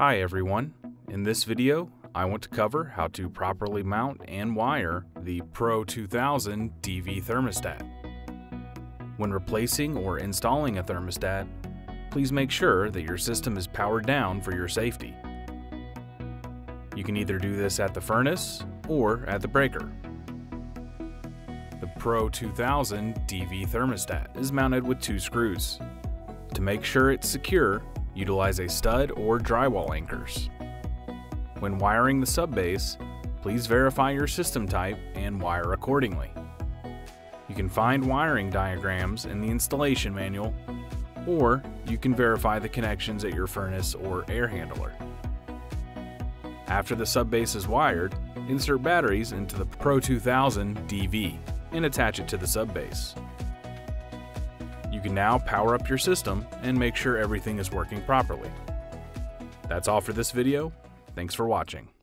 Hi everyone, in this video I want to cover how to properly mount and wire the Pro 2000 DV thermostat. When replacing or installing a thermostat, please make sure that your system is powered down for your safety. You can either do this at the furnace or at the breaker. The Pro 2000 DV thermostat is mounted with two screws. To make sure it's secure, utilize a stud or drywall anchors. When wiring the sub-base, please verify your system type and wire accordingly. You can find wiring diagrams in the installation manual, or you can verify the connections at your furnace or air handler. After the sub-base is wired, insert batteries into the Pro 2000 DV and attach it to the sub-base. You can now power up your system and make sure everything is working properly. That's all for this video. Thanks for watching.